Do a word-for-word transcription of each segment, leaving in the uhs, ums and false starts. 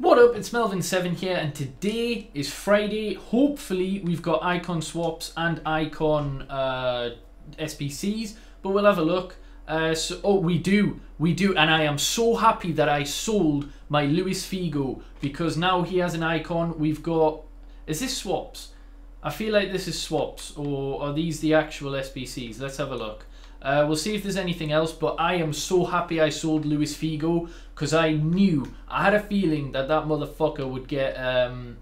What up, it's Melvin seven here, and today is Friday. Hopefully we've got icon swaps and icon uh, S B Cs, but we'll have a look. Uh, so, oh, we do, we do, and I am so happy that I sold my Luis Figo, because now he has an icon. We've got, is this swaps? I feel like this is swaps, or are these the actual S B Cs? Let's have a look. Uh, we'll see if there's anything else, but I am so happy I sold Luis Figo, because I knew, I had a feeling that that motherfucker would get um,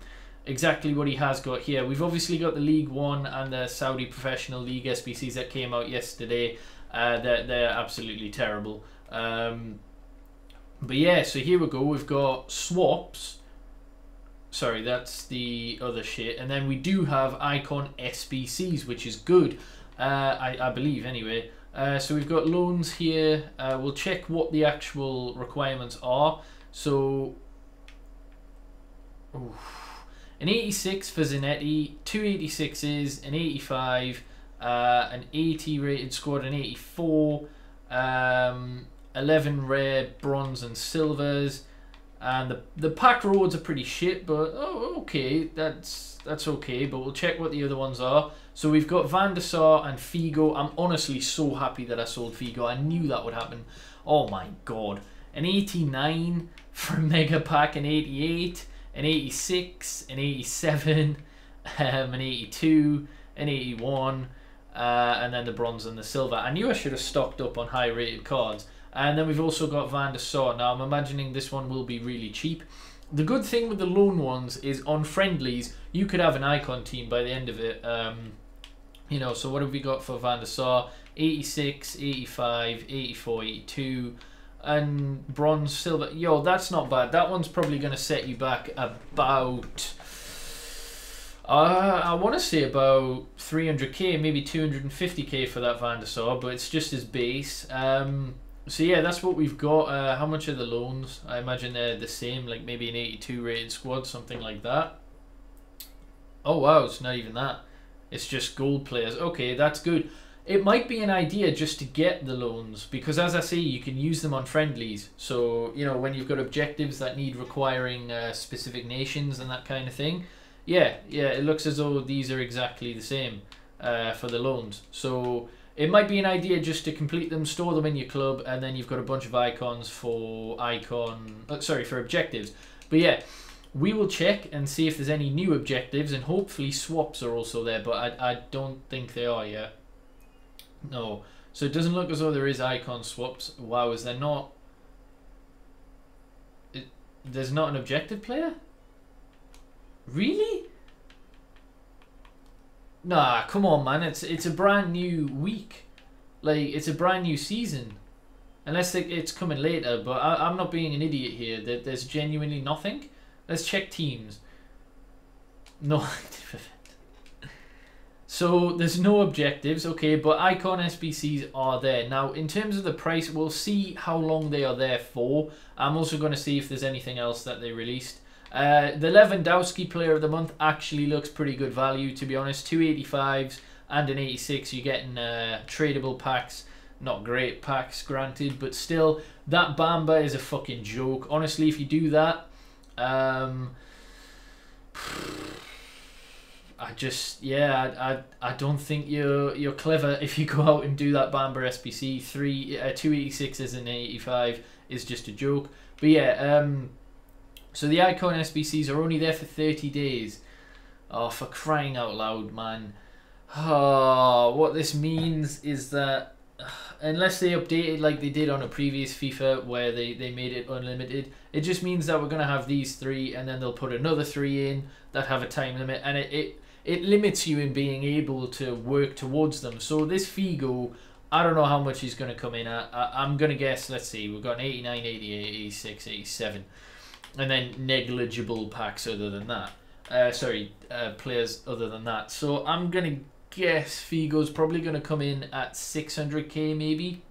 exactly what he has got here. We've obviously got the League One and the Saudi Professional League S B Cs that came out yesterday. Uh, they're, they're absolutely terrible. Um, but yeah, so here we go. We've got swaps. Sorry, that's the other shit. And then we do have icon S B Cs, which is good. Uh, I, I believe, anyway. Uh, so we've got loans here. Uh, we'll check what the actual requirements are. So, oof, an eighty-six for Zanetti, two eighty-sixes, an eighty-five, uh, an eighty rated squad, an eighty-four, um, eleven rare bronze and silvers, and the the pack roads are pretty shit. But oh, okay, that's. That's okay, but we'll check what the other ones are. So we've got Van der Sar and Figo. I'm honestly so happy that I sold Figo. I knew that would happen. Oh my god. An eighty-nine for a mega pack, an eighty-eight, an eighty-six, an eighty-seven, um, an eighty-two, an eighty-one, uh, and then the bronze and the silver. I knew I should have stocked up on high rated cards. And then we've also got Van der Sar. Now I'm imagining this one will be really cheap. The good thing with the loan ones is on friendlies, you could have an icon team by the end of it. Um, you know, so what have we got for Van der Sar? eighty-six, eighty-five, eighty-four, eighty-two, and bronze, silver. Yo, that's not bad. That one's probably going to set you back about, uh, I want to say about three hundred K, maybe two hundred fifty K for that Van der Sar, but it's just his base. Um... So yeah, that's what we've got. Uh, how much are the loans? I imagine they're the same, like maybe an eighty-two rated squad, something like that. Oh wow, it's not even that. It's just gold players. Okay, that's good. It might be an idea just to get the loans, because as I say, you can use them on friendlies. So, you know, when you've got objectives that need requiring uh, specific nations and that kind of thing. Yeah, yeah, it looks as though these are exactly the same uh, for the loans. So it might be an idea just to complete them, store them in your club, and then you've got a bunch of icons for icon, uh, sorry, for objectives. But yeah, we will check and see if there's any new objectives, and hopefully swaps are also there, but I, I don't think they are yet. No. So it doesn't look as though there is icon swaps. Wow, is there not? It, there's not an objective player? Really? Nah, come on, man. It's it's a brand new week, like it's a brand new season. Unless it, it's coming later, but I, I'm not being an idiot here. That there's genuinely nothing. Let's check teams. No, so there's no objectives, okay? But icon S B Cs are there now. In terms of the price, we'll see how long they are there for. I'm also going to see if there's anything else that they released. Uh, the Lewandowski player of the month actually looks pretty good value, to be honest. Two eighty-fives and an eighty-six. You're getting uh, tradable packs, not great packs, granted, but still, that Bamba is a fucking joke. Honestly, if you do that, um, I just yeah, I, I I don't think you're you're clever if you go out and do that Bamba S B C. Three uh, two eighty-sixes and eighty-five is just a joke. But yeah, um. So the icon S B Cs are only there for thirty days. Oh, for crying out loud, man. Oh, what this means is that unless they update it like they did on a previous FIFA where they, they made it unlimited, it just means that we're going to have these three, and then they'll put another three in that have a time limit, and it, it, it limits you in being able to work towards them. So this Figo, I don't know how much he's going to come in at. I, I'm going to guess, let's see, we've got an eighty-nine, eighty-eight, eighty-six, eighty-seven. And then negligible packs other than that. Uh, sorry, uh, players other than that. So I'm going to guess Figo's probably going to come in at six hundred K maybe.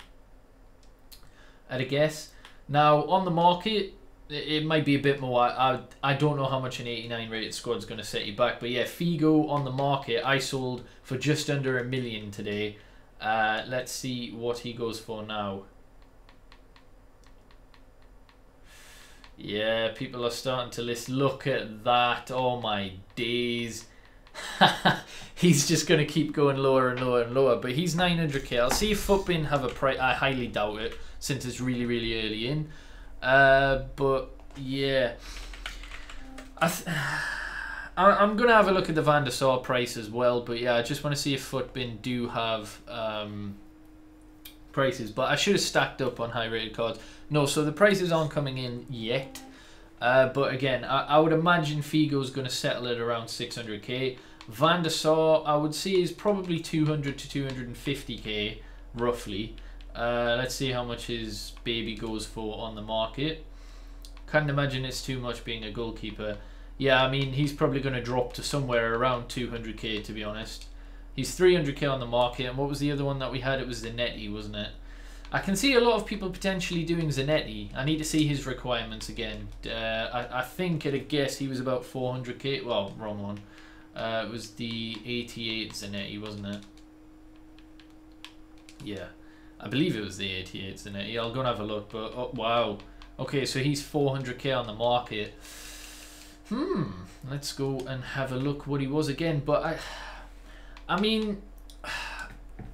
At a guess. Now, on the market, it, it might be a bit more. I, I don't know how much an eighty-nine rated squad's going to set you back. But yeah, Figo on the market, I sold for just under a million today. Uh, let's see what he goes for now. Yeah, people are starting to list. Look at that. Oh my days. He's just going to keep going lower and lower and lower. But he's nine hundred K. I'll see if Footbin have a price. I highly doubt it since it's really, really early in. Uh, but yeah. I th I'm going to have a look at the Van der Sar price as well. But yeah, I just want to see if Footbin do have um, prices. But I should have stacked up on high rated cards. No, so the prices aren't coming in yet. Uh, but again, I, I would imagine Figo's going to settle at around six hundred K. Van der Sar, I would say, is probably two hundred to two hundred fifty K, roughly. Uh, let's see how much his baby goes for on the market. Can't imagine it's too much being a goalkeeper. Yeah, I mean, he's probably going to drop to somewhere around two hundred K, to be honest. He's three hundred K on the market. And what was the other one that we had? It was Zanetti, wasn't it? I can see a lot of people potentially doing Zanetti. I need to see his requirements again. Uh, I, I think, at a guess, he was about four hundred K. Well, wrong one. Uh, it was the eighty-eight Zanetti, wasn't it? Yeah. I believe it was the eighty-eight Zanetti. I'll go and have a look. But, oh, wow. Okay, so he's four hundred K on the market. Hmm. Let's go and have a look what he was again. But, I, I mean...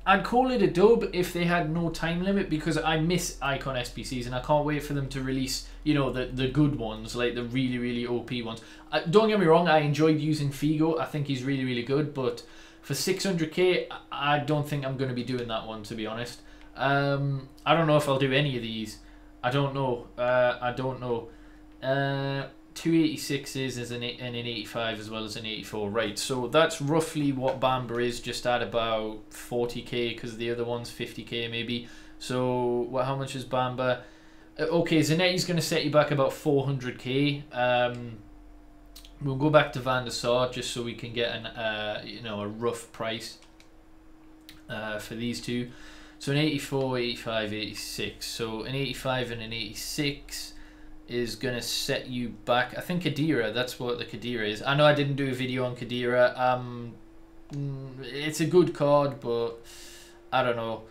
I'd call it a dub if they had no time limit, because I miss Icon S B Cs and I can't wait for them to release, you know, the, the good ones, like the really, really O P ones. Uh, don't get me wrong, I enjoyed using Figo. I think he's really, really good, but for six hundred K, I don't think I'm going to be doing that one, to be honest. Um, I don't know if I'll do any of these. I don't know. Uh, I don't know. Uh, two eighty-sixes is an, and an eighty-five as well as an eighty-four, right? So that's roughly what Bamba is, just at about forty K, because the other one's fifty K maybe. So well, how much is Bamba? Okay, Zanetti's going to set you back about four hundred K. Um, we'll go back to Van der Sar just so we can get an uh, you know, a rough price uh, for these two. So an eighty-four, eighty-five, eighty-six. So an eighty-five and an eighty-six is going to set you back. I think Kadira, that's what the Kadira is. I know I didn't do a video on Kadira. Um, it's a good card, but I don't know.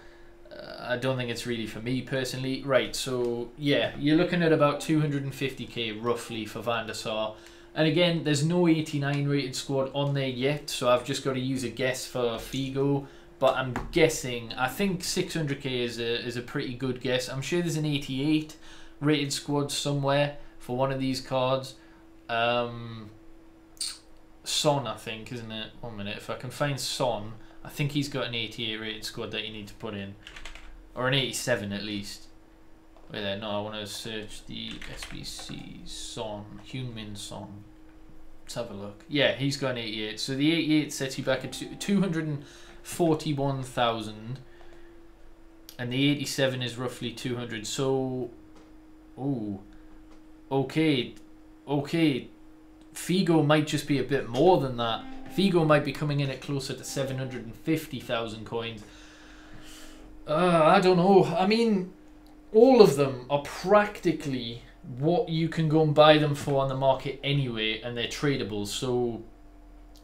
Uh, I don't think it's really for me personally. Right, so yeah, you're looking at about two hundred fifty K roughly for Van der Sar. And again, there's no eighty-nine rated squad on there yet, so I've just got to use a guess for Figo. But I'm guessing, I think six hundred K is a, is a pretty good guess. I'm sure there's an eighty-eight rated squad somewhere for one of these cards. Um, Son, I think, isn't it? One minute, if I can find Son, I think he's got an eighty-eight rated squad that you need to put in, or an eighty-seven at least. Wait there, no, I want to search the S B C Son, Heung-min Son. Let's have a look. Yeah, he's got an eighty-eight. So the eighty-eight sets you back at two hundred forty-one thousand, and the eighty-seven is roughly two hundred. So oh, okay, okay. Figo might just be a bit more than that. Figo might be coming in at closer to seven hundred and fifty thousand coins. Uh, I don't know. I mean, all of them are practically what you can go and buy them for on the market anyway, and they're tradable. So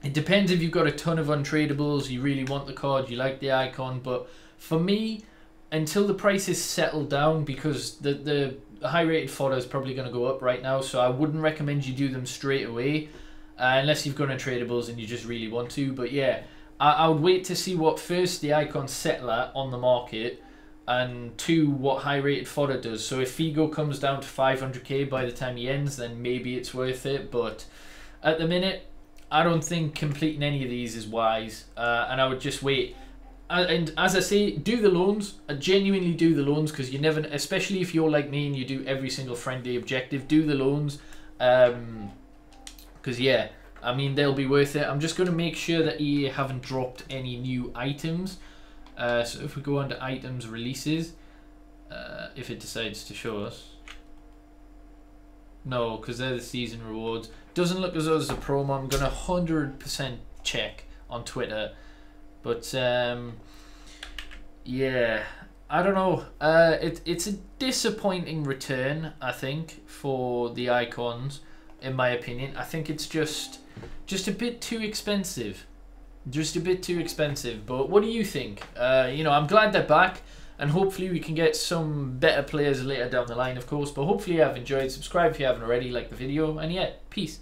it depends if you've got a ton of untradables, you really want the card, you like the icon. But for me, until the prices settle down, because the the high rated fodder is probably going to go up right now, so I wouldn't recommend you do them straight away uh, unless you've gone on tradables and you just really want to. But yeah, I, I would wait to see what first the icon settle at on the market, and two, what high rated fodder does. So if Figo comes down to five hundred K by the time he ends, then maybe it's worth it. But at the minute, I don't think completing any of these is wise, uh, and I would just wait. And as I say, do the loans. I genuinely do the loans, because you never, especially if you're like me and you do every single friendly objective, do the loans. Um, because yeah, I mean, they'll be worth it. I'm just going to make sure that E A haven't dropped any new items. Uh, so if we go under items releases, uh, if it decides to show us. No, because they're the season rewards. Doesn't look as though there's a promo. I'm going to one hundred percent check on Twitter. But um, yeah, I don't know. Uh, it it's a disappointing return, I think, for the icons, in my opinion. I think it's just just a bit too expensive, just a bit too expensive. But what do you think? Uh, you know, I'm glad they're back. and hopefully we can get some better players later down the line, of course. But hopefully you have enjoyed. Subscribe if you haven't already, like the video, and yeah, peace.